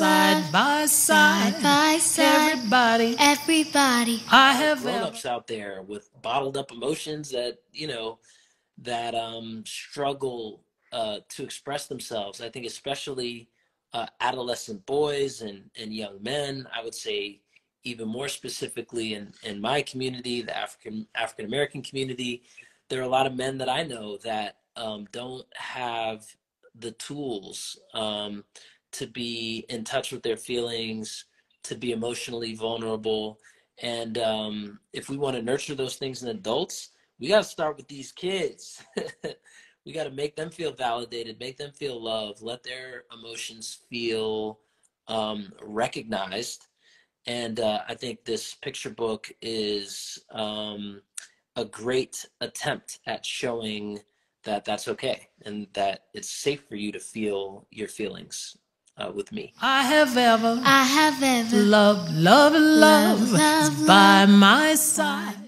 side by side, side by side. Everybody. I have grown-ups out there with bottled up emotions that, you know, that struggle to express themselves. I think especially adolescent boys and young men. I would say even more specifically in my community, the African American community, there are a lot of men that I know that don't have the tools to be in touch with their feelings, to be emotionally vulnerable. And if we want to nurture those things in adults, we got to start with these kids. We got to make them feel validated, make them feel loved, let their emotions feel recognized. And I think this picture book is a great attempt at showing that that's okay and that it's safe for you to feel your feelings with me. I have ever loved by my side.